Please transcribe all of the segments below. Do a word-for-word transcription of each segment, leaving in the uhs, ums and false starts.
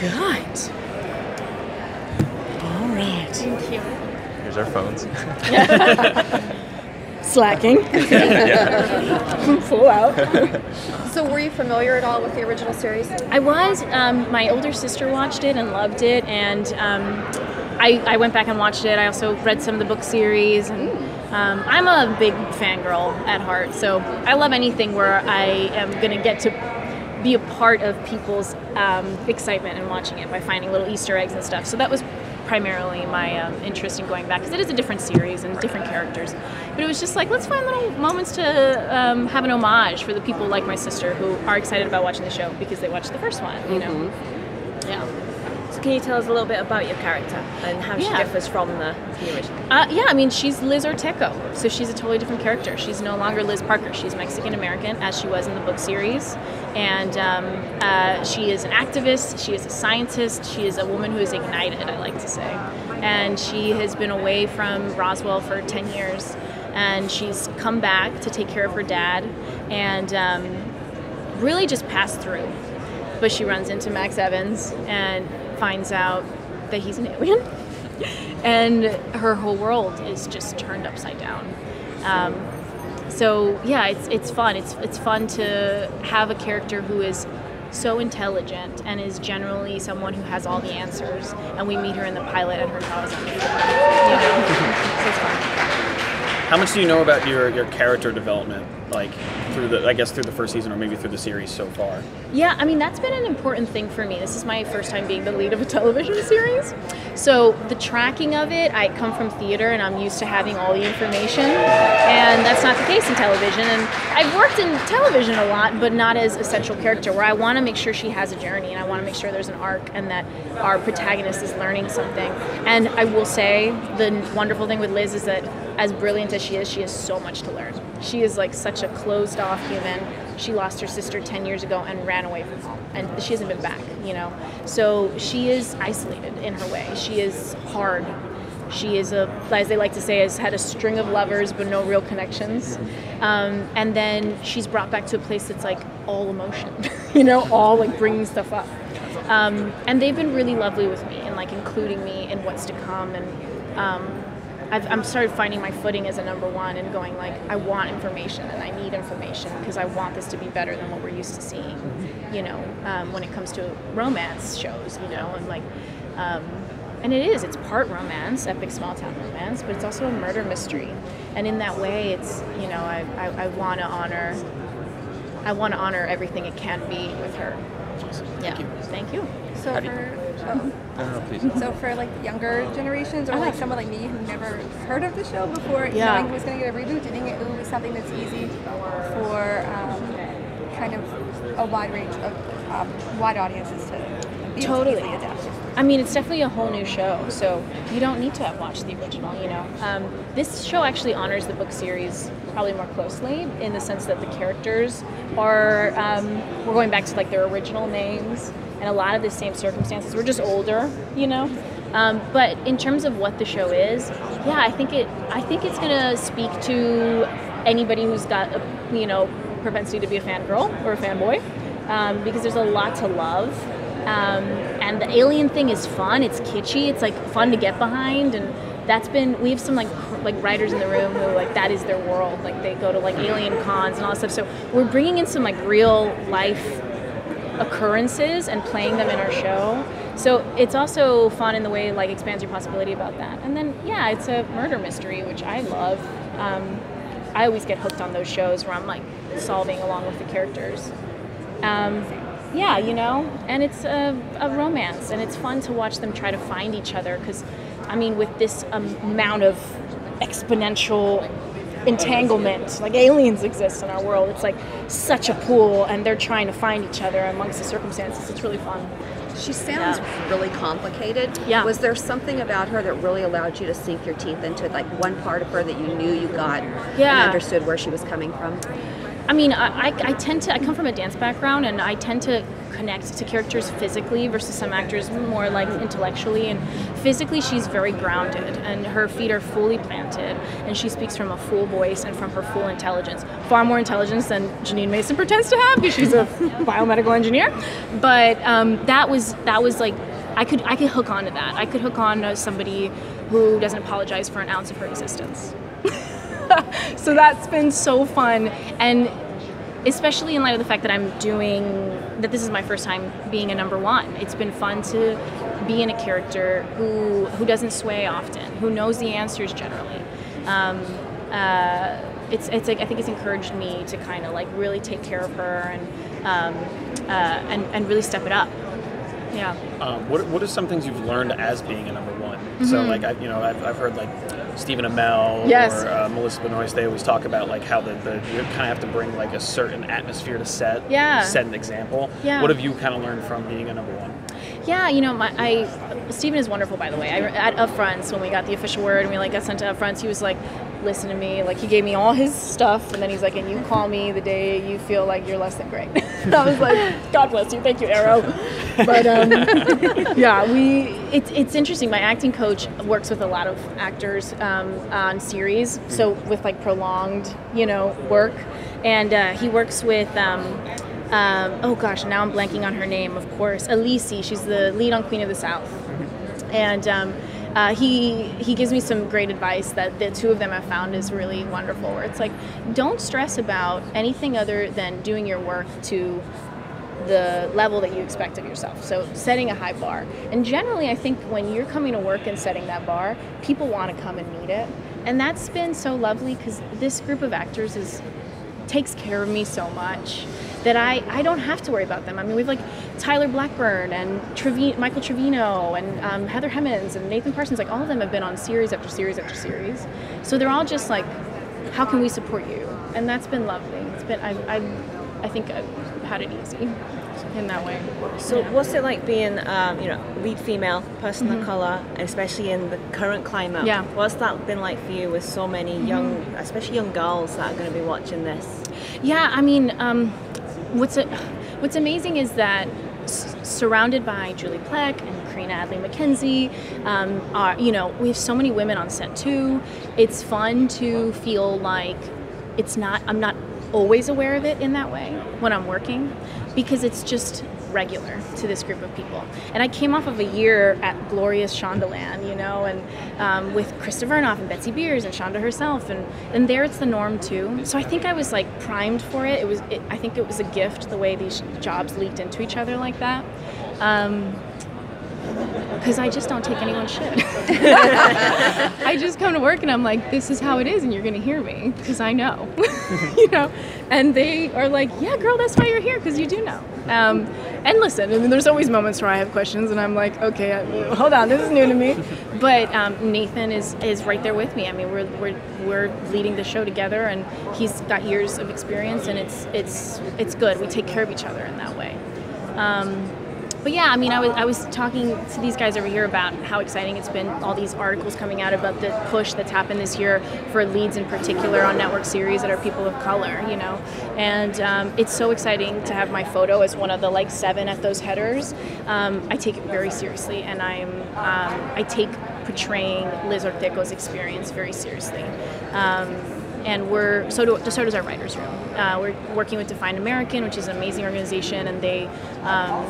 God. All right. Thank you. Here's our phones. Slacking. Yeah. Full out. So were you familiar at all with the original series? I was. Um, my older sister watched it and loved it, and um, I, I went back and watched it. I also read some of the book series, and um, I'm a big fangirl at heart, so I love anything where I am going to get to be a part of people's um, excitement and watching it by finding little Easter eggs and stuff. So that was primarily my um, interest in going back, because it is a different series and different characters. But it was just like, let's find little moments to um, have an homage for the people like my sister who are excited about watching the show because they watched the first one, you know? Mm-hmm. Yeah. So can you tell us a little bit about your character and how yeah. she differs from the, the original? Uh, yeah, I mean, she's Liz Ortecho, so she's a totally different character. She's no longer Liz Parker. She's Mexican-American, as she was in the book series. And um, uh, she is an activist, she is a scientist, she is a woman who is ignited, I like to say. And she has been away from Roswell for ten years, and she's come back to take care of her dad, and um, really just passed through. But she runs into Max Evans and finds out that he's an alien, and her whole world is just turned upside down. Um, So yeah, it's it's fun. It's it's fun to have a character who is so intelligent and is generally someone who has all the answers. And we meet her in the pilot, and her thoughts on it. So it's fun. How much do you know about your your character development, like through the I guess through the first season, or maybe through the series so far? Yeah, I mean that's been an important thing for me. This is my first time being the lead of a television series, so the tracking of it. I come from theater, and I'm used to having all the information, and that's not the case in television. And I've worked in television a lot, but not as a central character, where I want to make sure she has a journey, and I want to make sure there's an arc, and that our protagonist is learning something. And I will say the wonderful thing with Liz is that, as brilliant as she is, she has so much to learn. She is like such a closed-off human. She lost her sister ten years ago and ran away from home, and she hasn't been back, you know? So she is isolated in her way. She is hard. She is, a, as they like to say, has had a string of lovers but no real connections. Um, and then she's brought back to a place that's like all emotion, you know, all like bringing stuff up. Um, and they've been really lovely with me and like including me in what's to come, and um, I've I'm started finding my footing as a number one and going like, I want information and I need information because I want this to be better than what we're used to seeing, you know, um, when it comes to romance shows, you know, and like, um, and it is, it's part romance, epic small town romance, but it's also a murder mystery. And in that way, it's, you know, I, I, I want to honor, I want to honor everything it can be with her. Yeah. Thank you. Thank you. So for Oh. Uh, so for like younger generations or like someone like me who never heard of the show before, yeah. knowing it was going to get a reboot, do you think it was something that's easy for um, kind of a wide range of um, wide audiences to be totally able to easily adapt? I mean, it's definitely a whole new show, so you don't need to have watched the original, you know. Um, this show actually honors the book series probably more closely in the sense that the characters are, um, we're going back to like their original names. And a lot of the same circumstances. We're just older, you know. Um, but in terms of what the show is, yeah, I think it. I think it's gonna speak to anybody who's got a, you know, propensity to be a fangirl or a fanboy, um, because there's a lot to love. Um, and the alien thing is fun. It's kitschy. It's like fun to get behind, and that's been. We have some like cr like writers in the room who like that is their world. Like they go to like alien cons and all that stuff. So we're bringing in some like real life occurrences and playing them in our show, so it's also fun in the way like expands your possibility about that. And then yeah, it's a murder mystery, which I love. um, I always get hooked on those shows where I'm like solving along with the characters. Um, yeah, you know, and it's a, a romance, and it's fun to watch them try to find each other, because I mean with this amount of exponential entanglement, like aliens exist in our world, it's like such a pool, and they're trying to find each other amongst the circumstances. It's really fun. She sounds yeah. really complicated. Yeah. Was there something about her that really allowed you to sink your teeth into like one part of her that you knew you got yeah. and understood where she was coming from? I mean, I, I, I tend to, I come from a dance background, and I tend to connect to characters physically versus some actors more like intellectually. And physically, she's very grounded, and her feet are fully planted, and she speaks from a full voice and from her full intelligence. Far more intelligence than Jeanine Mason pretends to have, because she's a biomedical engineer. But um, that was that was like, I could I could hook on to that. I could hook on to somebody who doesn't apologize for an ounce of her existence. So that's been so fun, and especially in light of the fact that I'm doing, that this is my first time being a number one. It's been fun to be in a character who who doesn't sway often, who knows the answers generally. Um, uh, it's it's like, I think it's encouraged me to kind of like really take care of her and um, uh, and and really step it up. Yeah. Um, what what are some things you've learned as being a number one? Mm-hmm. So like I you know I've I've heard like Stephen Amell, yes, or uh, Melissa Benoist, they always talk about like how the, the you kind of have to bring like a certain atmosphere to set, yeah, set an example. Yeah. What have you kind of learned from being a number one? Yeah, you know, my, I Stephen is wonderful, by the way. I, at Upfronts, when we got the official word and we like got sent to Upfronts, he was like, listen to me, like he gave me all his stuff, and then he's like, and you call me the day you feel like you're less than great. And I was like, God bless you, thank you, Arrow. But um, yeah, we it's it's interesting. My acting coach works with a lot of actors um, on series, so with like prolonged, you know, work, and uh, he works with. Um, Um, oh gosh, now I'm blanking on her name, of course. Elise, she's the lead on Queen of the South. And um, uh, he he gives me some great advice that the two of them have found is really wonderful, where it's like, don't stress about anything other than doing your work to the level that you expect of yourself. So setting a high bar. And generally, I think when you're coming to work and setting that bar, people want to come and meet it. And that's been so lovely, because this group of actors is takes care of me so much that I, I don't have to worry about them. I mean, we've like Tyler Blackburn and Trevi- Michael Trevino and um, Heather Hemmens and Nathan Parsons, like all of them have been on series after series after series. So they're all just like, how can we support you? And that's been lovely. It's been, I, I, I think I've had it easy in that way. So yeah. What's it like being, um, you know, lead female, person mm-hmm. of color, especially in the current climate? Yeah. What's that been like for you with so many mm-hmm. young, especially young girls that are going to be watching this? Yeah, I mean, um, What's a, what's amazing is that s- surrounded by Julie Plec and Karina Adley McKenzie, um, are, you know, we have so many women on set too. It's fun to feel like it's not, I'm not always aware of it in that way when I'm working, because it's just regular to this group of people. And I came off of a year at glorious Shondaland, you know, and um, with Krista Vernoff and Betsy Beers and Shonda herself, and, and there it's the norm too. So I think I was like primed for it. It was, it, I think it was a gift, the way these jobs leaked into each other like that. Um, Because I just don't take anyone's shit. I just come to work and I'm like, this is how it is, and you're going to hear me because I know, you know. And they are like, yeah, girl, that's why you're here, because you do know. Um, and listen, I mean, there's always moments where I have questions and I'm like, okay, I, hold on, this is new to me. But um, Nathan is is right there with me. I mean, we're we're we're leading the show together, and he's got years of experience, and it's it's it's good. We take care of each other in that way. Um, But yeah, I mean, I was I was talking to these guys over here about how exciting it's been, all these articles coming out about the push that's happened this year for leads in particular on network series that are people of color, you know. And um, it's so exciting to have my photo as one of the like seven at those headers. Um, I take it very seriously, and I'm um, I take portraying Liz Ortecho's experience very seriously. Um, And we're so do, so does our writers' room. Uh, we're working with Define American, which is an amazing organization, and they. Um,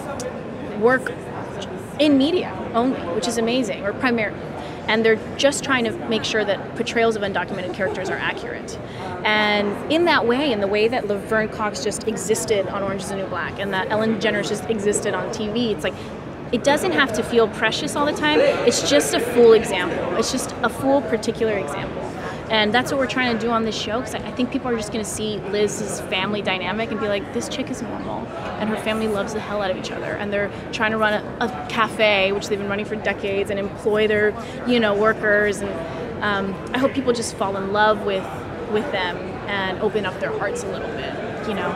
work in media only, which is amazing, or primarily. And they're just trying to make sure that portrayals of undocumented characters are accurate. And in that way, in the way that Laverne Cox just existed on Orange is the New Black, and that Ellen DeGeneres just existed on T V, it's like, it doesn't have to feel precious all the time. It's just a full example. It's just a full particular example. And that's what we're trying to do on this show, because I think people are just going to see Liz's family dynamic and be like, this chick is normal, and her family loves the hell out of each other, and they're trying to run a, a cafe, which they've been running for decades, and employ their, you know, workers. And um, I hope people just fall in love with with them and open up their hearts a little bit, you know.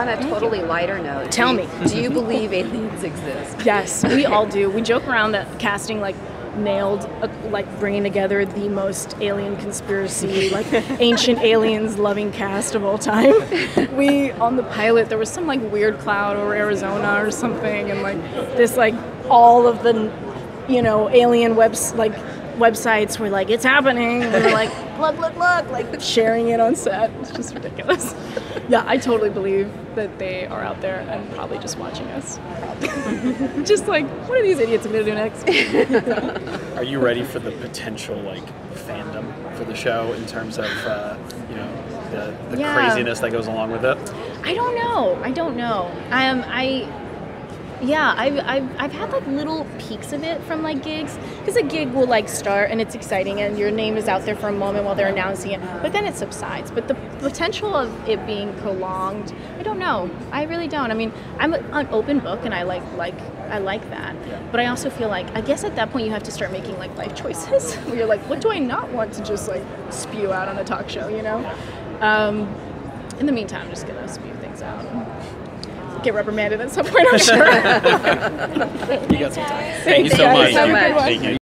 On a totally lighter note, tell do you, me, do you believe aliens exist? Yes, we all do. We joke around at casting, like, nailed a, like bringing together the most alien conspiracy, like ancient aliens loving cast of all time. We, on the pilot, there was some like weird cloud over Arizona or something, and like this like all of the, you know, alien webs like websites were like, it's happening, and we're like, look, look, look, like sharing it on set. It's just ridiculous. Yeah, I totally believe that they are out there and probably just watching us. Just like, what are these idiots going to do next? Are you ready for the potential, like, fandom for the show in terms of, uh, you know, the, the yeah. craziness that goes along with it? I don't know. I don't know. Um, I... Yeah, I've, I've, I've had like little peaks of it from like gigs, because a gig will like start and it's exciting and your name is out there for a moment while they're announcing it, but then it subsides. But the potential of it being prolonged, I don't know. I really don't. I mean, I'm an open book and I like like I like that, but I also feel like, I guess at that point you have to start making like life choices where you're like, what do I not want to just like spew out on a talk show, you know? Um, in the meantime, I'm just gonna spew things out. Get reprimanded at some point, I'm sure. You got some time. Thank you so much. Thank you.